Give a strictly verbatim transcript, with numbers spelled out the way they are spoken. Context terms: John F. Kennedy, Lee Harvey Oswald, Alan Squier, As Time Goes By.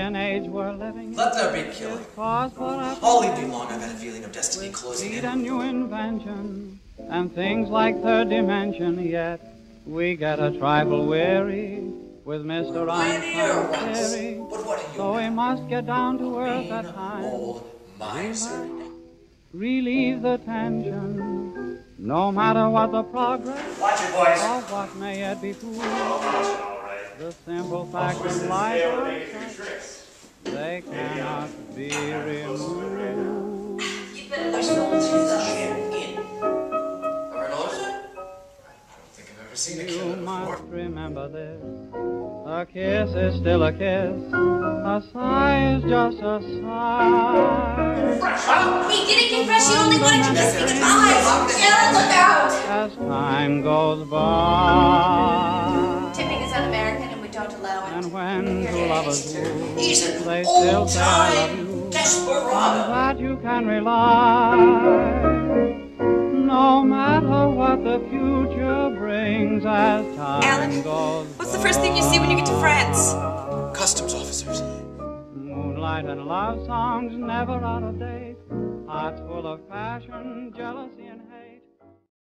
day and age we're living. Let there be killing. All evening long I've had a feeling of destiny closing in. We need a new invention and things like third dimension, yet we get a trifle weary with Mister Einstein's theory. But what are you so now? We must get down to earth at times. Old miser. Relieve the tension, no matter what the progress. Watch your voice. Of what may yet be fooled. Oh, the simple fact of, of life, they, they cannot be removed. You better push the old chair in. Ever notice it? I don't think I've ever seen a killer before. You must remember this. A kiss is still a kiss. A sigh is just a sigh. Fresh up! We didn't get fresh. You only wanted to kiss me goodbye. Yeah, look out! As time goes by. Tipping is un-American. And when the lovers move, they still say I love you, desperado. That you can rely, no matter what the future brings as time Alan, goes by. What's the first thing you see when you get to France? Customs officers. Moonlight and love songs never out of date. Hearts full of passion, jealousy and hate.